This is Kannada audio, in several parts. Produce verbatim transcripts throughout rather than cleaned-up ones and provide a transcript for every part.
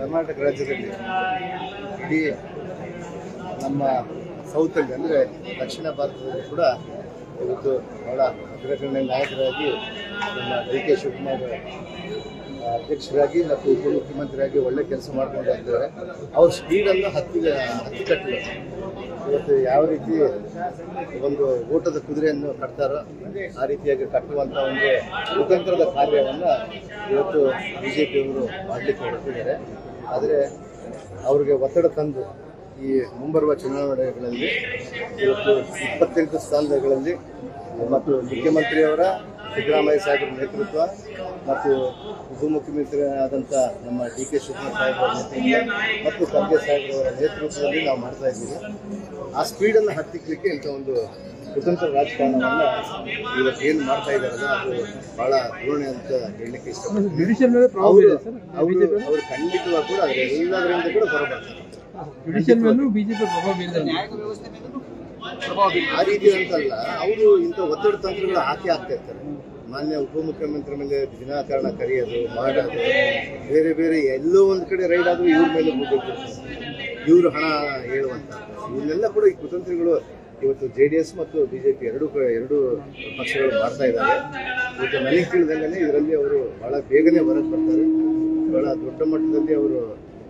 ಕರ್ನಾಟಕ ರಾಜ್ಯದಲ್ಲಿ ಇಡೀ ನಮ್ಮ ಸೌತಲ್ಲಿ ಅಂದರೆ ದಕ್ಷಿಣ ಭಾರತದಲ್ಲಿ ಕೂಡ ಇವತ್ತು ಬಹಳ ಅಗ್ರಗಣ್ಯ ನಾಯಕರಾಗಿ ನಮ್ಮ ಡಿ ಕೆ ಶಿವಕುಮಾರ್ ಅಧ್ಯಕ್ಷರಾಗಿ ಮತ್ತು ಉಪಮುಖ್ಯಮಂತ್ರಿಯಾಗಿ ಒಳ್ಳೆ ಕೆಲಸ ಮಾಡ್ಕೊಂಡು ಇದ್ದಾರೆ. ಅವ್ರ ಸ್ಪೀಡನ್ನು ಹತ್ತಿಗೆ ಹತ್ತಿಕಟ್ಟಿಲ್ಲ. ಇವತ್ತು ಯಾವ ರೀತಿ ಒಂದು ಓಟದ ಕುದುರೆಯನ್ನು ಕಟ್ತಾರೋ ಆ ರೀತಿಯಾಗಿ ಕಟ್ಟುವಂಥ ಒಂದು ಕುತಂತ್ರದ ಕಾರ್ಯವನ್ನು ಇವತ್ತು ಬಿ ಜೆ ಪಿಯವರು ಮಾಡಲಿಕ್ಕೆ ಹೊರಟಿದ್ದಾರೆ. ಆದರೆ ಅವ್ರಿಗೆ ಒತ್ತಡ ತಂದು ಈ ಮುಂಬರುವ ಚುನಾವಣೆಗಳಲ್ಲಿ ಇವತ್ತು ಇಪ್ಪತ್ತೆಂಟು ಸ್ಥಾನಗಳಲ್ಲಿ ಮತ್ತು ಮುಖ್ಯಮಂತ್ರಿಯವರ ಸಿದ್ದರಾಮಯ್ಯ ಸಾಹೇಬರ ನೇತೃತ್ವ ಮತ್ತು ಉಪಮುಖ್ಯಮಂತ್ರಿ ಆದಂಥ ನಮ್ಮ ಡಿ ಕೆ ಶಿವಕುಮಾರ್ ಸಾಹೇಬರ ನೇತೃತ್ವ ಮತ್ತು ಖರ್ಗೆ ಸಾಹೇಬ್ರವರ ನೇತೃತ್ವದಲ್ಲಿ ನಾವು ಮಾಡ್ತಾ ಇದ್ದೀವಿ. ಆ ಸ್ಪೀಡನ್ನು ಹತ್ತಿಕ್ಕಲಿಕ್ಕೆ ಇಂಥ ಒಂದು ಸ್ವತಂತ್ರ ರಾಜಕಾರಣವನ್ನು ಇವತ್ತು ಏನು ಮಾಡ್ತಾ ಇದ್ದಾರೆ ಅದು ಬಹಳ ಧೋರಣೆ ಅಂತ ಹೇಳಲಿಕ್ಕೆ ಇಷ್ಟಪಡ್ತೀನಿ. ಅವರು ಅವರು ಖಂಡಿತವಾಗಿ ಕೂಡ ಅದರ ಎಲ್ಲದರಿಂದ ಕೂಡ ಹೊರಬರ್ತಾರೆ. ಜುಡಿಷಿಯಲ್ ಮೇಲೂ ಬಿಜೆಪಿ ಪ್ರಭಾವ ಬೀರಿದೆ. ಆ ರೀತಿ ಅಂತಲ್ಲ, ಅವರು ಇಂಥ ಒತ್ತಡ ತಂತ್ರಗಳು ಹಾಕಿ ಹಾಕ್ತಾ ಇರ್ತಾರೆ. ಮಾನ್ಯ ಉಪಮುಖ್ಯಮಂತ್ರಿ ಮೇಲೆ ದಿನಾಕಾರಣ ಕರೆಯೋದು, ಮಾಡೋದು, ಬೇರೆ ಬೇರೆ ಎಲ್ಲೋ ಒಂದು ಕಡೆ ರೈಡ್ ಆದರೂ ಇವ್ರ ಮೇಲೆ ಮುಗಿಬಿಡ್ತಾರೆ, ಇವರು ಹಣ ಹೇಳುವಂಥದ್ದು. ಇವನ್ನೆಲ್ಲ ಕೂಡ ಈ ಕುತಂತ್ರಿಗಳು ಇವತ್ತು ಜೆ ಡಿ ಎಸ್ ಮತ್ತು ಬಿ ಜೆ ಪಿ ಎರಡೂ ಎರಡೂ ಪಕ್ಷಗಳು ಮಾಡ್ತಾ ಇದ್ದಾರೆ. ಇವತ್ತು ನನಗೆ ತಿಳಿದಂಗೆ ಇದರಲ್ಲಿ ಅವರು ಭಾಳ ಬೇಗನೆ ಹೊರಗೆ ಬರ್ತಾರೆ. ಭಾಳ ದೊಡ್ಡ ಮಟ್ಟದಲ್ಲಿ ಅವರು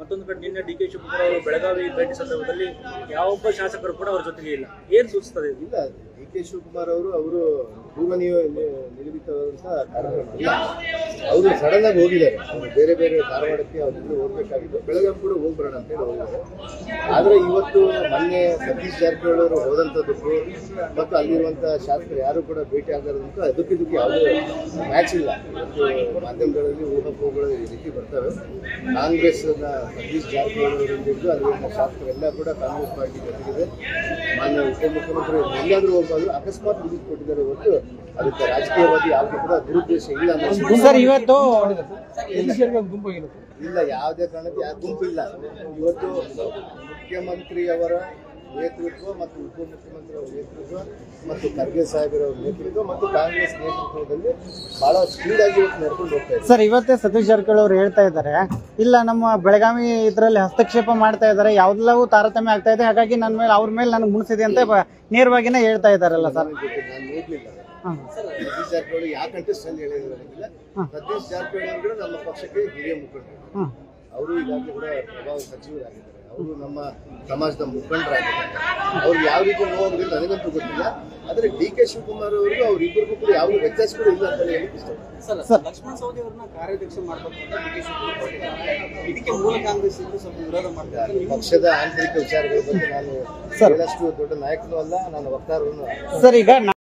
ಮತ್ತೊಂದು ಕಡೆ ನಿನ್ನೆ ಡಿ ಕೆ ಶಿವಕುಮಾರ್ ಅವರು ಬೆಳಗಾವಿ ಭೇಟಿ ಸಂದರ್ಭದಲ್ಲಿ ಯಾವೊಬ್ಬ ಶಾಸಕರು ಕೂಡ ಅವ್ರ ಜೊತೆಗೆ ಇಲ್ಲ. ಏನ್ ಸೂಚಿಸ್ತದೆ? ಇಲ್ಲ, ಡಿ ಕೆ ಶಿವಕುಮಾರ್ ಅವರು ಅವರು ಪೂರ್ವ ನಿಗದಿತವಾದಂತಹ ಕಾರ್ಯಕ್ರಮ ಅವರು ಸಡನ್ ಆಗಿ ಹೋಗಿದ್ದಾರೆ. ಅವರು ಬೇರೆ ಬೇರೆ ಧಾರವಾಡಕ್ಕೆ ಅವರಿಂದ ಹೋಗ್ಬೇಕಾಗಿತ್ತು, ಬೆಳಗಾವಿ ಕೂಡ ಹೋಗ್ಬರೋಣ ಅಂತ ಹೇಳಿ ಹೋಗಿದ್ದಾರೆ. ಆದ್ರೆ ಇವತ್ತು ಮೊನ್ನೆ ಸತೀಶ್ ಜಾರಕಿಹೊಳಿ ಅವರು ಹೋದಂಥದ್ದಕ್ಕೂ ಮತ್ತು ಅಲ್ಲಿರುವಂತಹ ಶಾಸಕರು ಯಾರು ಕೂಡ ಭೇಟಿ ಆಗದಂತ ಅದಕ್ಕಿದಕ್ಕೆ ಯಾವುದೇ ಮ್ಯಾಚ್ ಇಲ್ಲ. ಇವತ್ತು ಮಾಧ್ಯಮಗಳಲ್ಲಿ ಊಹಪೋಹಗಳು ಈ ರೀತಿ ಬರ್ತವೆ. ಕಾಂಗ್ರೆಸ್ ಸತೀಶ್ ಜಾರಕಿಹೊಳಿ ಅವರಿಂದಿದ್ದು ಅಲ್ಲಿನ ಶಾಸಕರೆಲ್ಲ ಕೂಡ ಕಾಂಗ್ರೆಸ್ ಪಾರ್ಟಿ ಜೊತೆಗಿದೆ. ಮಾನ್ಯ ಉಪಮುಖ್ಯಮಂತ್ರಿ ಎಲ್ಲಾದರೂ ಹೋಗ್ಬಾದ್ರು ಅಕಸ್ಮಾತ್ ವಿಧಿಸಿ ಕೊಟ್ಟಿದ್ದಾರೆ ಹೊತ್ತು ಅದಕ್ಕೆ ರಾಜಕೀಯವಾಗಿ ಯಾವುದು ಕೂಡ ದುರುದ್ದೇಶ ಇಲ್ಲ ಅನ್ನೋದು ಇಲ್ಲ. ಯಾವುದೇ ಕಾರಣಕ್ಕೆ ಯಾವ ಗುಂಪು ಇಲ್ಲ. ಇವತ್ತು ಮುಖ್ಯಮಂತ್ರಿಯವರ ನೇತೃತ್ವ ಮತ್ತು ಉಪಮುಖ್ಯಮಂತ್ರಿಯವರ ನೇತೃತ್ವ ಮತ್ತು ಖರ್ಗೆ ಸಾಹೇಬರವರ ನೇತೃತ್ವ ಮತ್ತು ಕಾಂಗ್ರೆಸ್ ನೇತೃತ್ವದಲ್ಲಿ ಬಹಳ ಸ್ಪೀಡಾಗಿ ನಡ್ಕೊಂಡು ಹೋಗ್ತಾ ಇದ್ದಾರೆ. ಸರ್, ಇವತ್ತೇ ಸತೀಶ್ ಜಾರಕಿಹೊಳಿ ಅವರು ಹೇಳ್ತಾ ಇದ್ದಾರೆ, ಇಲ್ಲ ನಮ್ಮ ಬೆಳಗಾವಿ ಇದರಲ್ಲಿ ಹಸ್ತಕ್ಷೇಪ ಮಾಡ್ತಾ ಇದ್ದಾರೆ, ಯಾವುದೆಲ್ಲವೂ ತಾರತಮ್ಯ ಆಗ್ತಾ ಇದೆ, ಹಾಗಾಗಿ ನನ್ನ ಮೇಲೆ ಅವ್ರ ಮೇಲೆ ನನಗೆ ಮುಣಿಸಿದೆ ಅಂತ ನೇರವಾಗಿನೇ ಹೇಳ್ತಾ ಇದ್ದಾರಲ್ಲ ಸರ್? ನಾನು ನೋಡ್ಲಿಲ್ಲ ಸತೀಶ್ ಜಾರಕಿಹೊಳಿ ಯಾವ ಕಂಟೆಸ್ಟಲ್ಲಿ ಹೇಳಿರೋದಿಲ್ಲ. ಸತೀಶ್ ಜಾರಕಿಹೊಳಿ ಅವರು ನಮ್ಮ ಪಕ್ಷಕ್ಕೆ ಹಿರಿಯ ಮುಖಂಡರು. ಅವರು ಈಗಾಗಲೇ ಕೂಡ ಪ್ರಭಾವಿ ಸಚಿವರಾಗಿದ್ದಾರೆ. ಅವರು ನಮ್ಮ ಸಮಾಜದ ಮುಖಂಡರಾಗಿದ್ದಾರೆ. ಅವ್ರು ಯಾವ ರೀತಿ ನೋವಾಗಲಿಲ್ಲ ನನಗಂತೂ ಗೊತ್ತಿಲ್ಲ. ಆದರೆ ಡಿ ಕೆ ಶಿವಕುಮಾರ್ ಅವರಿಗೂ ಅವ್ರಿಬ್ಬರಿಗೂ ಕೂಡ ಯಾವುದೇ ವ್ಯತ್ಯಾಸ ಕೂಡ ಇಲ್ಲ ಅಂತ ಹೇಳಕ್ಕೆ ಇಷ್ಟಪಡ್ತಾರೆ. ಲಕ್ಷ್ಮಣ ಸವದಿ ಅವರನ್ನ ಕಾರ್ಯಾಧ್ಯಕ್ಷ ಮಾಡಬೇಕು, ಇದಕ್ಕೆ ಮೂಲ ಕಾಂಗ್ರೆಸ್ ಸ್ವಲ್ಪ ವಿರೋಧ ಮಾಡ್ತಾರೆ. ಪಕ್ಷದ ಆಂತರಿಕ ವಿಚಾರಗಳ ಬಗ್ಗೆ ನಾನು ಬಹಳಷ್ಟು ದೊಡ್ಡ ನಾಯಕನೂ ಅಲ್ಲ, ನಾನು ವಕ್ತಾರನು.